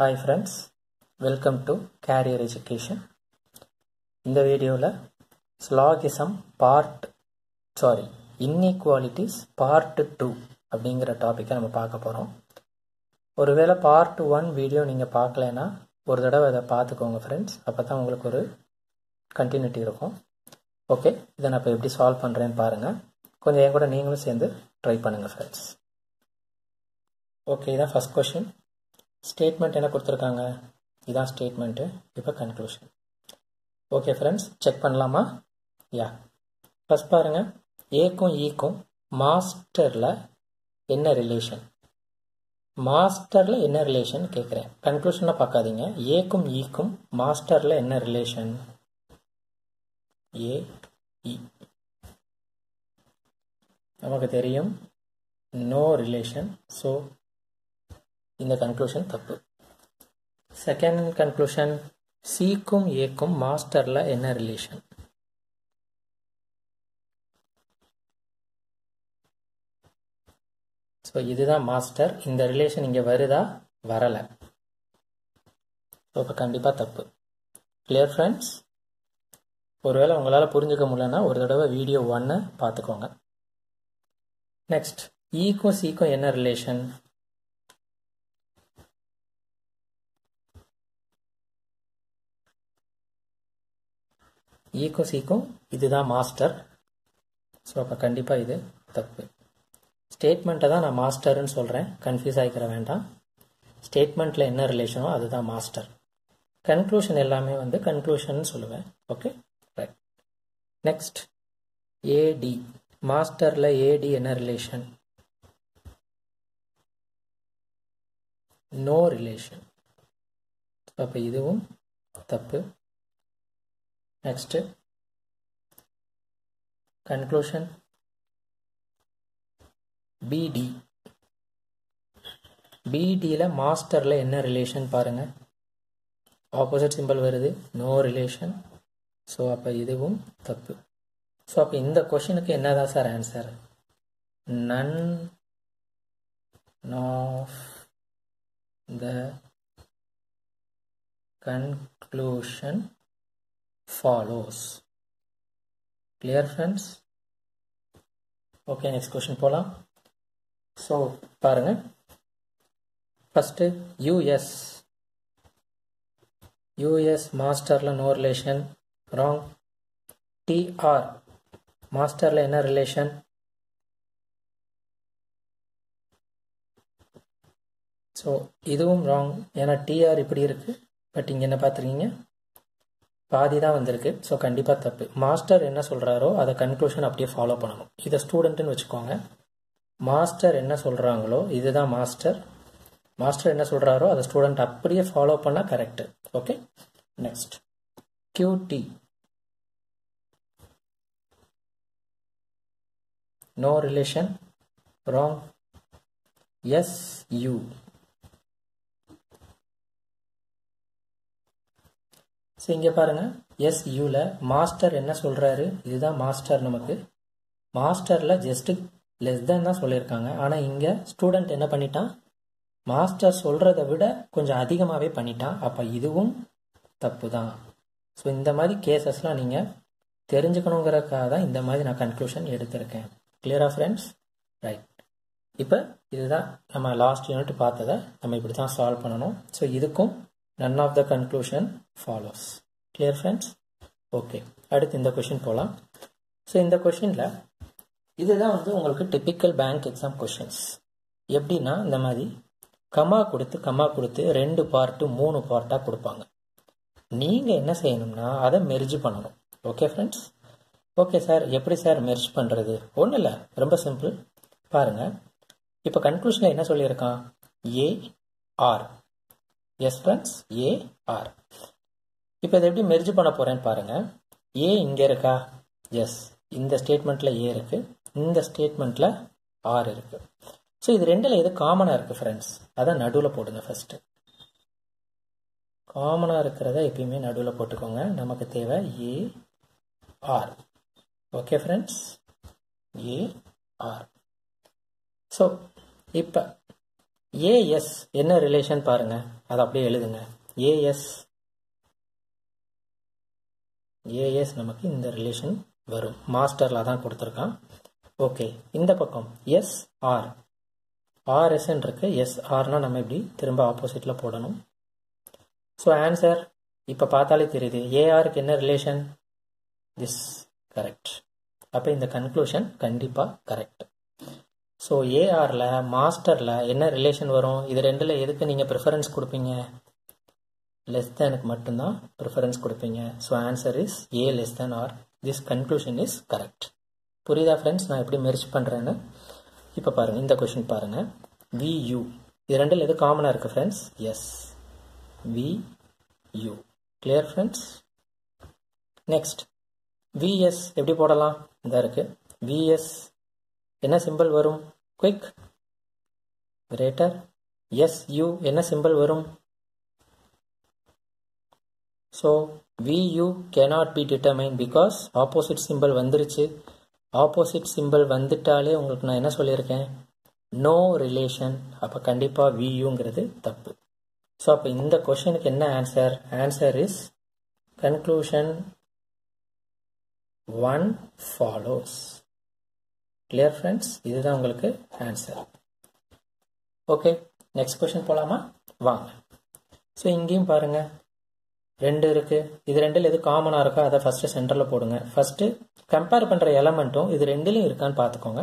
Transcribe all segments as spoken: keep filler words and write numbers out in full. Hi friends, welcome to Career Education. In the video la Slogism part sorry Inequalities part two அப்படிங்கற டாபிக்கை நம்ம பார்க்க போறோம். ஒருவேளை part one video நீங்க பார்க்கலனா ஒரு தடவை அத பாத்துக்கோங்க friends. அப்பதான் உங்களுக்கு ஒரு கண்டினியூட்டி இருக்கும். ஓகே, இத நான் இப்ப எப்படி சால்வ் பண்றேன்னு பாருங்க. கொஞ்சம் என் கூட நீங்களும் சேர்ந்து ட்ரை பண்ணுங்க friends. ஓகே, இதான் ஃபர்ஸ்ட் क्वेश्चन. ஸ்டேட்மெண்ட் என்ன கொடுத்துருக்காங்க, இதான் ஸ்டேட்மெண்ட்டு. இப்போ கன்க்ளூஷன். ஓகே ஃப்ரெண்ட்ஸ், செக் பண்ணலாமா? யா, ஃபஸ்ட் பாருங்கள், ஏக்கும் ஈக்கும் மாஸ்டரில் என்ன ரிலேஷன், மாஸ்டரில் என்ன ரிலேஷன் கேட்குறேன். கன்க்ளூஷனில் பார்க்காதீங்க. ஏக்கும் ஈக்கும் மாஸ்டரில் என்ன ரிலேஷன், ஏ இ நமக்கு தெரியும், நோ ரிலேஷன். ஸோ இந்த கன்க்ளூஷன் தப்பு. செகண்ட் கன்க்ளூஷன், சிக்கும் ஏக்கும் மாஸ்டர்ல என்ன ரிலேஷன், ஸோ இதுதான் மாஸ்டர். இந்த ரிலேஷன் இங்கே வருதா வரலை, ஸோ இப்போ கண்டிப்பாக தப்பு. Clear friends? ஒருவேளை உங்களால் புரிஞ்சுக்க முடியலன்னா ஒரு தடவை வீடியோ ஒன்று பார்த்துக்கோங்க. நெக்ஸ்ட், ஈக்கும் சிக்கும் என்ன ரிலேஷன், ஈக்கும் சீக்கும் இதுதான் மாஸ்டர். ஸோ அப்போ கண்டிப்பாக இது தப்பு. ஸ்டேட்மெண்ட்டை தான் நான் மாஸ்டர்ன்னு சொல்கிறேன், கன்ஃபியூஸ் ஆகிக்கிற வேண்டாம். ஸ்டேட்மெண்ட்டில் என்ன ரிலேஷனோ அதுதான் மாஸ்டர். கன்க்ளூஷன் எல்லாமே வந்து கன்க்ளூஷன் சொல்லுவேன். Okay right. நெக்ஸ்ட், ஏடி மாஸ்டரில் ஏடி என்ன ரிலேஷன், நோ ரிலேஷன். அப்போ இதுவும் தப்பு. Next, conclusion, B D B Dல மாஸ்டர்ல என்ன ரிலேஷன் பாருங்க, ஆப்போசிட் சிம்பிள் வருது, நோ ரிலேஷன். ஸோ அப்போ இதுவும் தப்பு. ஸோ அப்போ இந்த கொஷனுக்கு என்னதான் sir answer, none of the conclusion follows. Clear friends? Okay, next question போலாம். So பாருங்க, first U S U S மாஸ்டர்ல no relation, wrong. T R மாஸ்டர்ல என்ன relation, so இதுவும் wrong. ஏன்னா T R இப்படி இருக்கு, பட் இங்க என்ன பார்த்துருக்கீங்க, பாதி தான் வந்திருக்கு. ஸோ கண்டிப்பாக தப்பு. மாஸ்டர் என்ன சொல்கிறாரோ அதை கன்க்ளூஷன் அப்படியே ஃபாலோ பண்ணணும். இதை ஸ்டூடெண்ட்டுன்னு வச்சுக்கோங்க. மாஸ்டர் என்ன சொல்கிறாங்களோ இதுதான் மாஸ்டர், மாஸ்டர் என்ன சொல்கிறாரோ அதை ஸ்டூடெண்ட் அப்படியே ஃபாலோ பண்ணால் correct. Okay next, QT no relation, wrong. S U so இங்கே பாருங்கள், எஸ் யூவில் மாஸ்டர் என்ன சொல்கிறாரு, இதுதான் மாஸ்டர். நமக்கு மாஸ்டரில் ஜஸ்ட்டு லெஸ் தான் தான் சொல்லியிருக்காங்க. ஆனால் இங்கே ஸ்டூடெண்ட் என்ன பண்ணிட்டான், மாஸ்டர் சொல்கிறத விட கொஞ்சம் அதிகமாகவே பண்ணிட்டான். அப்போ இதுவும் தப்பு தான். ஸோ இந்த மாதிரி கேசஸ்லாம் நீங்கள் தெரிஞ்சுக்கணுங்கிறக்காக தான் இந்த மாதிரி நான் கன்க்ளூஷன் எடுத்திருக்கேன். கிளியரா ஃப்ரெண்ட்ஸ்? ரைட். இப்போ இதுதான் நம்ம லாஸ்ட் யூனிட் பார்த்ததை நம்ம இப்படி தான் சால்வ் பண்ணணும். ஸோ இதுக்கும் none of the conclusion follows. Clear friends? Okay, அடுத்து இந்த கொஷின் போகலாம். ஸோ இந்த கொஷினில் இதுதான் வந்து உங்களுக்கு டிப்பிக்கல் பேங்க் எக்ஸாம் கொஷின்ஸ். எப்படின்னா இந்த மாதிரி கமா கொடுத்து கமா கொடுத்து ரெண்டு பார்ட்டு மூணு பார்ட்டாக கொடுப்பாங்க. நீங்கள் என்ன செய்யணும்னா அதை மெர்ஜ் பண்ணணும். Okay friends? ஓகே சார், எப்படி சார் மெர்ஜ் பண்ணுறது? ஒன்றும் இல்லை, ரொம்ப சிம்பிள். பாருங்கள், இப்போ கன்க்ளூஷனில் என்ன சொல்லியிருக்கான், A R. Yes friends, A R. இப்போ இதை எப்படி மெர்ஜ் பண்ண போகிறேன்னு பாருங்கள். ஏ இங்கே இருக்கா, எஸ். இந்த ஸ்டேட்மெண்ட்டில் ஏ இருக்குது, இந்த ஸ்டேட்மெண்ட்டில் ஆர் இருக்குது. ஸோ இது ரெண்டில் எது காமனாக இருக்குது ஃப்ரெண்ட்ஸ், அதான் நடுவில் போடுங்க. ஃபஸ்ட்டு காமனாக இருக்கிறத எப்பயுமே நடுவில் போட்டுக்கோங்க. நமக்கு தேவை A R. Okay friends, A R. So இப்போ ஏஎஸ் என்ன ரிலேஷன் பாருங்கள், அதை அப்படியே எழுதுங்க. ஏஎஸ் ஏஎஸ் நமக்கு இந்த ரிலேஷன் வரும், மாஸ்டரில் தான் கொடுத்துருக்கான். ஓகே, இந்த பக்கம் எஸ் ஆர் ஆர்எஸ்ன்னு இருக்குது. எஸ் ஆர்னால் நம்ம இப்படி திரும்ப ஆப்போசிட்டில் போடணும். ஸோ ஆன்சர் இப்போ பார்த்தாலே தெரியுது, ஏஆருக்கு என்ன ரிலேஷன்? This correct. அப்போ இந்த கன்க்ளூஷன் கண்டிப்பாக கரெக்ட். ஸோ ஏஆரில் மாஸ்டரில் என்ன ரிலேஷன் வரும்? இது ரெண்டில் எதுக்கு நீங்கள் ப்ரிஃபரன்ஸ் கொடுப்பீங்க? லெஸ் தேனுக்கு மட்டும்தான் ப்ரிஃபரன்ஸ் கொடுப்பீங்க. So answer is A less than R. This conclusion is correct. புரியுதா ஃப்ரெண்ட்ஸ் நான் எப்படி மெர்ஜ் பண்ணுறேன்னு? இப்போ பாருங்கள், இந்த கொஷின் பாருங்கள். வி யூ இது ரெண்டில் எது காமனாக இருக்குது friends? S, V U. Clear friends? Next VS எப்படி போடலாம்? இதாக இருக்குது விஎஸ். என்ன சிம்பிள் வரும்? Quick greater. எஸ் யூ என்ன சிம்பிள் வரும்? So VU cannot be determine because opposite simple வந்துருச்சு. ஆப்போசிட் சிம்பிள் வந்துட்டாலே உங்களுக்கு நான் என்ன சொல்லியிருக்கேன்? No relation. அப்போ கண்டிப்பாக வியூங்கிறது தப்பு. ஸோ அப்போ இந்த கொஷனுக்கு என்ன answer? Answer is conclusion one follows. Clear friends? இதுதான் உங்களுக்கு ஆன்சர். ஓகே, நெக்ஸ்ட் கொஷின் போகலாமா? வாங்க. ஸோ இங்கேயும் பாருங்கள் ரெண்டு இருக்குது. இது ரெண்டில் எது காமனாக இருக்கோ அதை ஃபஸ்ட்டு சென்டரில் போடுங்க. ஃபஸ்ட்டு கம்பேர் பண்ணுற எலமெண்ட்டும் இது ரெண்டுலையும் இருக்கான்னு பார்த்துக்கோங்க.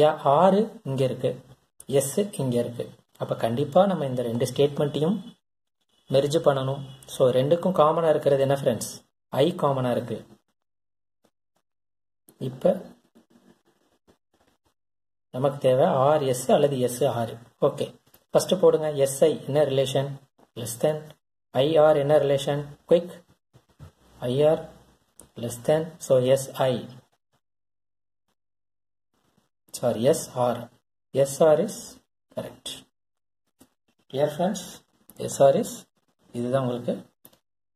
யா ஆறு இங்கே இருக்குது, எஸ்ஸு இங்கே இருக்குது. அப்போ கண்டிப்பாக நம்ம இந்த ரெண்டு ஸ்டேட்மெண்ட்டையும் மெர்ஜ் பண்ணணும். ஸோ ரெண்டுக்கும் காமனாக இருக்கிறது என்ன ஃப்ரெண்ட்ஸ்? ஐ காமனாக இருக்குது. இப்போ நமக்கு தேவை ஆர் எஸ் அல்லது எஸ் ஆர். ஓகே, ஃபஸ்ட்டு போடுங்க. எஸ்ஐ என்ன ரிலேஷன்? Less than. ஐஆர் என்ன relation? Quick IR less than. So SI sorry SR SR is correct. Clear friends? SR is இதுதான் உங்களுக்கு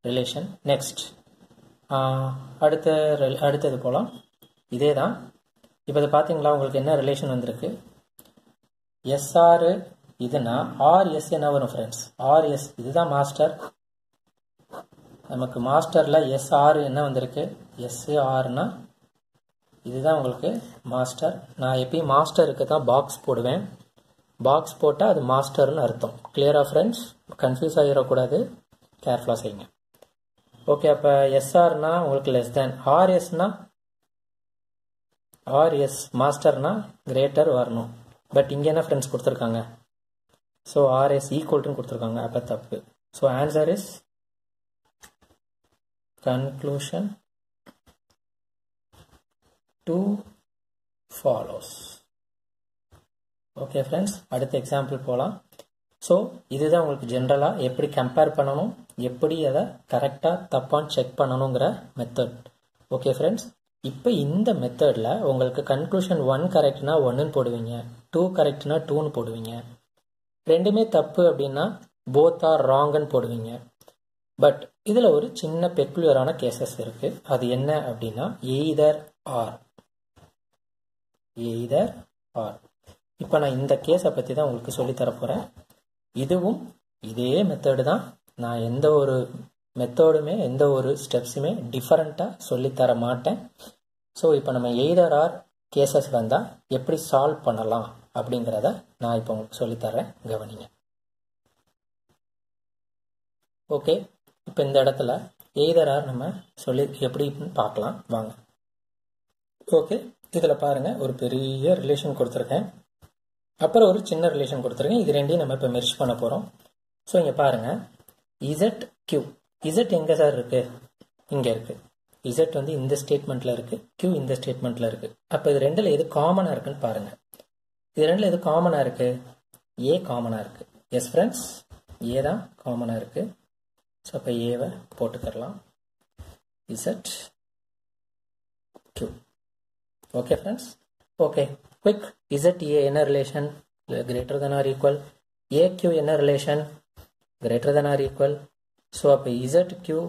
ரிலேஷன். நெக்ஸ்ட் அடுத்த அடுத்தது போகலாம். இதே தான். இப்போ இது பார்த்தீங்களா உங்களுக்கு என்ன ரிலேஷன் வந்திருக்கு? எஸ்ஆர் இதுனா ஆர்எஸ் என்ன வரும் ஃப்ரெண்ட்ஸ்? ஆர்எஸ் இதுதான் மாஸ்டர். நமக்கு மாஸ்டரில் எஸ்ஆர் என்ன வந்திருக்கு? எஸ்ஆர்னா இதுதான் உங்களுக்கு மாஸ்டர். நான் எப்பயும் மாஸ்டருக்கு தான் பாக்ஸ் போடுவேன். பாக்ஸ் போட்டால் அது மாஸ்டர்னு அர்த்தம். கிளியராக ஃப்ரெண்ட்ஸ்? கன்ஃபியூஸ் ஆகிடக்கூடாது, கேர்ஃபுல்லாக செய்யுங்க. ஓகே, அப்போ எஸ்ஆர்னா உங்களுக்கு லெஸ் தேன். ஆர்எஸ்னா ஆர்எஸ் மாஸ்டர்னா கிரேட்டர் வரணும். பட் இங்கே என்ன ஃப்ரெண்ட்ஸ் கொடுத்துருக்காங்க? ஸோ ஆர்எஸ் ஈக்குவல்ட்டுன்னு கொடுத்துருக்காங்க. அப்போ தப்பு. So answer is conclusion two follows. Okay friends, அடுத்த எக்ஸாம்பிள் போகலாம். ஸோ இதுதான் உங்களுக்கு ஜென்ரலாக எப்படி கம்பேர் பண்ணணும், எப்படி அதை கரெக்டாக தப்பான்னு செக் பண்ணணுங்கிற மெத்தட். ஓகே ஃப்ரெண்ட்ஸ், இப்போ இந்த மெத்தடில் உங்களுக்கு கன்க்ளூஷன் ஒன் கரெக்ட்னா ஒன்றுன்னு போடுவீங்க, டூ கரெக்ட்னா டூன்னு போடுவீங்க, ரெண்டுமே தப்பு அப்படின்னா போத் ஆர் ராங்குன்னு போடுவீங்க. பட் இதில் ஒரு சின்ன பெக்குலியரான கேசஸ் இருக்குது. அது என்ன அப்படின்னா எய்தர் ஆர் எய்தர் ஆர். இப்போ நான் இந்த கேஸை பற்றி தான் உங்களுக்கு சொல்லித்தரப்போகிறேன். இதுவும் இதே மெத்தடு தான். நான் எந்த ஒரு மெத்தோடுமே எந்த ஒரு ஸ்டெப்ஸுமே டிஃபரெண்ட்டாக சொல்லித்தர மாட்டேன். ஸோ இப்போ நம்ம எய்தர் ஆர் கேசஸ் வந்தால் எப்படி சால்வ் பண்ணலாம் அப்படிங்கிறத நான் இப்போ உங்களுக்கு சொல்லித்தரேன், கவனிங்க. ஓகே, இப்போ இந்த இடத்துல எய்தர் ஆர் நம்ம சொல்லி எப்படின்னு பார்க்கலாம், வாங்க. ஓகே, இதில் பாருங்கள் ஒரு பெரிய ரிலேஷன் கொடுத்துருக்கேன், அப்புறம் ஒரு சின்ன ரிலேஷன் கொடுத்துருக்கேன். இது ரெண்டையும் நம்ம இப்போ மெர்ஜ் பண்ண போகிறோம். ஸோ இங்கே பாருங்கள், இசட் கியூ இசட் எங்கே சார் இருக்குது? இங்கே இருக்குது. இசட் வந்து இந்த ஸ்டேட்மெண்ட்டில் இருக்குது, கியூ இந்த ஸ்டேட்மெண்ட்டில் இருக்குது. அப்போ இது ரெண்டில் எது காமனாக இருக்குன்னு பாருங்கள். இது ரெண்டில் எது காமனாக இருக்குது? ஏ காமனாக இருக்குது. எஸ் ஃப்ரெண்ட்ஸ், ஏ தான் காமனாக இருக்குது. ஸோ அப்போ ஏவை போட்டுக்கரலாம். Z Q. Okay friends. Okay, quick Z A என்ன relation? Greater than or equal. A Q என்ன relation? Greater than or equal. So அப்போ இசட் கியூ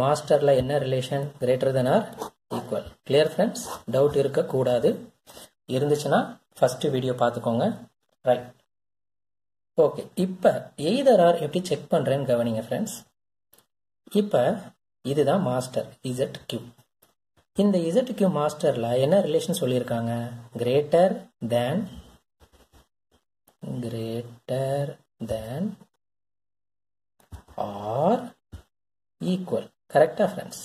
மாஸ்டரில் என்ன relation? Greater than or equal. Clear friends? Doubt இருக்கக்கூடாது, இருந்துச்சுன்னா first video பார்த்துக்கோங்க. Right. Okay, இப்போ either or எப்படி செக் பண்ணுறேன்னு கவனிங்க ஃப்ரெண்ட்ஸ். இப்போ இதுதான் மாஸ்டர் இசட் கியூ. இந்த இசட் கியூ மாஸ்டரில் என்ன ரிலேஷன் சொல்லியிருக்காங்க? Greater than greater than or equal. கரெக்டாக ஃப்ரெண்ட்ஸ்?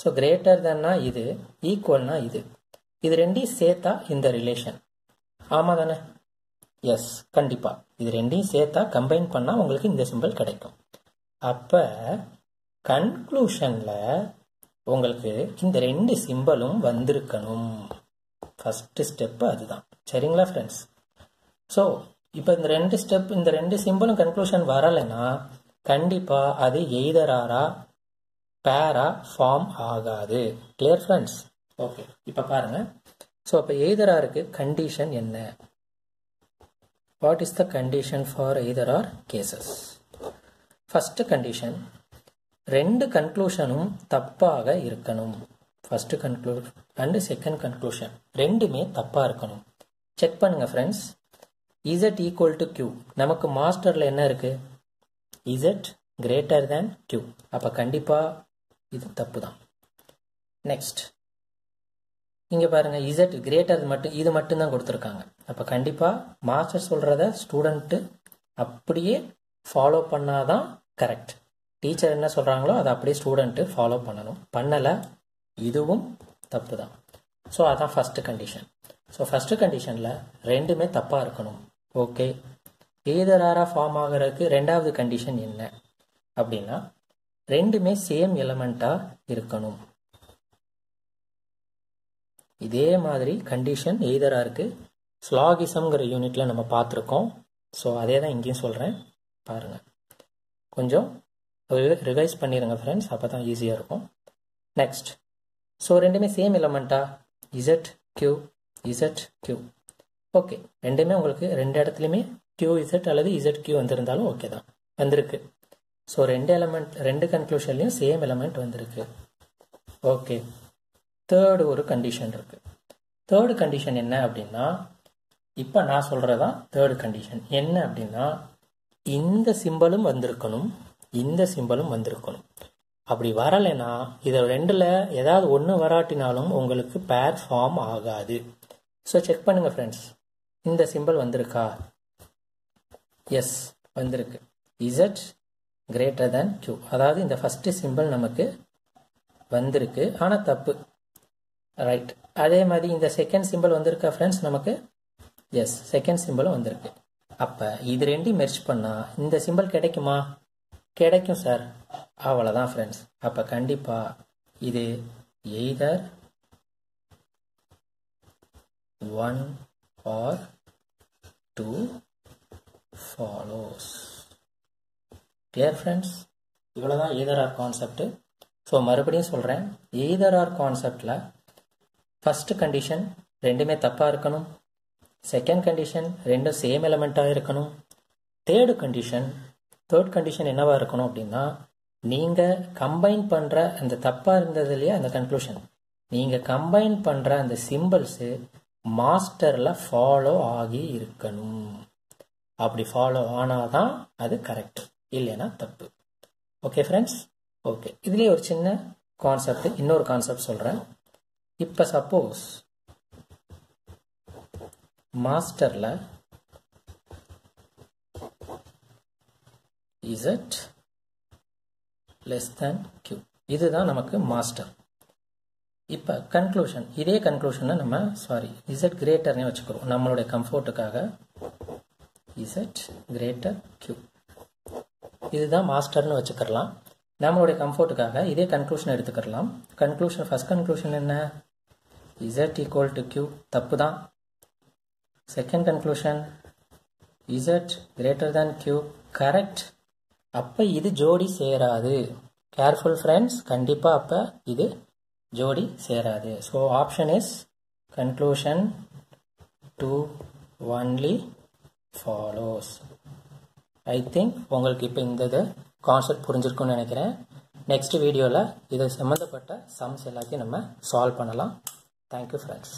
ஸோ கிரேட்டர் தேன்னா இது, ஈக்குவல்னா இது, இது ரெண்டையும் சேர்த்தா இந்த ரிலேஷன். ஆமாம் தானே? எஸ், கண்டிப்பாக இது ரெண்டையும் சேர்த்தா கம்பைன் பண்ணால் உங்களுக்கு இந்த சிம்பிள் கிடைக்கும். அப்போ கன்க்ளூஷனில் உங்களுக்கு இந்த ரெண்டு சிம்பலும் வந்திருக்கணும். ஃபஸ்ட்டு ஸ்டெப்பு அதுதான். சரிங்களா ஃப்ரெண்ட்ஸ்? ஸோ இப்போ இந்த ரெண்டு ஸ்டெப் இந்த ரெண்டு சிம்பலும் கன்க்ளூஷன் வரலைன்னா கண்டிப்பாக அது எய்தராரா பேரா ஃபார்ம் ஆகாது. Clear friends? ஓகே, இப்போ பாருங்கள். ஸோ இப்போ எய்தராருக்கு கண்டிஷன் என்ன? What is the condition for either or cases? First condition, ரெண்டு கன்க்ளூஷனும் தப்பாக இருக்கணும். First conclusion and second conclusion ரெண்டுமே தப்பாக இருக்கணும். செக் பண்ணுங்கள் friends. Z equal to Q. நமக்கு மாஸ்டரில் என்ன இருக்குது? Z greater than Q. அப்போ கண்டிப்பாக இது தப்பு தான். நெக்ஸ்ட் இங்கே பாருங்கள், இசட் கிரேட்டர் மட்டும் இது மட்டும்தான் கொடுத்துருக்காங்க. அப்போ கண்டிப்பாக மாஸ்டர் சொல்கிறத ஸ்டூடெண்ட்டு அப்படியே ஃபாலோ பண்ணாதான் கரெக்ட். டீச்சர் என்ன சொல்கிறாங்களோ அதை அப்படியே ஸ்டூடெண்ட்டு ஃபாலோ பண்ணணும். பண்ணலை, இதுவும் தப்பு தான். ஸோ அதுதான் ஃபஸ்ட்டு கண்டிஷன். ஸோ ஃபஸ்ட்டு கண்டிஷனில் ரெண்டுமே தப்பாக இருக்கணும். ஓகே, எய்தராராக ஃபார்ம் ஆகிறதுக்கு ரெண்டாவது கண்டிஷன் என்ன அப்படின்னா, ரெண்டுமே சேம் எலமெண்ட்டாக இருக்கணும். இதே மாதிரி கண்டிஷன் எய்தராருக்கு ஸ்லாகிசம்ங்கிற யூனிட்டில் நம்ம பார்த்துருக்கோம். ஸோ அதே தான் இங்கேயும் சொல்கிறேன். பாருங்கள், கொஞ்சம் ரிவைஸ் பண்ணிடுங்க ஃப்ரெண்ட்ஸ், அப்போ தான் ஈஸியாக இருக்கும். நெக்ஸ்ட், ஸோ ரெண்டுமே சேம் எலமெண்ட்டா? Z Q Z Q. Okay, ரெண்டுமே உங்களுக்கு ரெண்டு இடத்துலையுமே கியூ இசட் அல்லது இசட் கியூ வந்திருந்தாலும் ஓகே தான், வந்திருக்கு. ஸோ ரெண்டு எலமெண்ட் ரெண்டு கன்க்ளூஷன்லையும் சேம் எலமெண்ட் வந்திருக்கு. ஓகே, தேர்டு ஒரு கண்டிஷன் இருக்குது. தேர்டு கண்டிஷன் என்ன அப்படின்னா, இப்போ நான் சொல்கிறதான் தேர்டு கண்டிஷன். என்ன அப்படின்னா, இந்த சிம்பலும் வந்திருக்கணும், இந்த சிம்பலும் வந்திருக்கணும். அப்படி வரலைன்னா இதை ரெண்டில் ஏதாவது ஒன்று வராட்டினாலும் உங்களுக்கு பேர் ஃபார்ம் ஆகாது. ஸோ செக் பண்ணுங்கள் ஃப்ரெண்ட்ஸ். இந்த சிம்பல் வந்திருக்கா? எஸ், வந்திருக்கு. இசட் கிரேட்டர் தேன் கியூ, அதாவது இந்த ஃபஸ்ட்டு சிம்பல் நமக்கு வந்திருக்கு, ஆனால் தப்பு. ரைட். அதே மாதிரி இந்த செகண்ட் சிம்பல் வந்திருக்கா ஃப்ரெண்ட்ஸ் நமக்கு? எஸ், செகண்ட் சிம்பலும் வந்திருக்கு. அப்போ இது ரெண்டையும் மெர்ஜ் பண்ணால் இந்த சிம்பல் கிடைக்குமா? கிடைக்கும் சார். அவ்வளோதான் ஃப்ரெண்ட்ஸ். அப்போ கண்டிப்பாக இது either one or two follows. Clear friends? இவ்வளோதான் எய்தர் ஆர் கான்செப்டு. ஸோ மறுபடியும் சொல்கிறேன், எய்தர் ஆர் கான்செப்டில் ஃபஸ்ட்டு கண்டிஷன் ரெண்டுமே தப்பாக இருக்கணும், செகண்ட் கண்டிஷன் ரெண்டும் சேம் எலமெண்ட்டாக இருக்கணும், தேர்டு கண்டிஷன் தேர்ட் கண்டிஷன் என்னவா இருக்கணும் அப்படின்னா, நீங்கள் கம்பைன் பண்ணுற அந்த தப்பாக இருந்தது இல்லையா அந்த கன்க்ளூஷன், நீங்கள் கம்பைன் பண்ணுற அந்த சிம்பிள்ஸு மாஸ்டரில் ஃபாலோ ஆகி இருக்கணும். அப்படி ஃபாலோ ஆனால் தான் அது கரெக்ட், இல்லைன்னா தப்பு. Okay friends? ஓகே, இதுலேயே ஒரு சின்ன கான்செப்ட், இன்னொரு கான்செப்ட் சொல்கிறேன். இப்போ சப்போஸ் மாஸ்டரில் இசட் லெஸ் தேன் கியூ, இதுதான் நமக்கு மாஸ்டர். இப்போ கன்க்ளூஷன் இதே கன்க்ளூஷனை நம்ம சாரி இசட் கிரேட்டர்னே வச்சுக்கிறோம் நம்மளுடைய கம்ஃபோர்ட்டுக்காக. இசட் கிரேட்டர் கியூ, இதுதான் மாஸ்டர்னு வச்சுக்கிறலாம் நம்மளுடைய கம்ஃபோர்ட்டுக்காக. இதே கன்க்ளூஷன் எடுத்துக்கிறலாம். கன்க்ளூஷன் ஃபஸ்ட் கன்க்ளூஷன் என்ன? இசட் ஈக்குவல் டு கியூ, தப்பு தான். Second conclusion Z greater than Q, correct. அப்போ இது ஜோடி சேராது. கேர்ஃபுல் ஃப்ரெண்ட்ஸ், கண்டிப்பாக அப்போ இது ஜோடி சேராது. So option is conclusion two only follows. I think உங்களுக்கு இப்போ இந்த இது கான்செப்ட் புரிஞ்சிருக்குன்னு நினைக்கிறேன். நெக்ஸ்ட் வீடியோவில் இது சம்மந்தப்பட்ட சம்ஸ் எல்லாத்தையும் நம்ம சால்வ் பண்ணலாம். Thank you friends.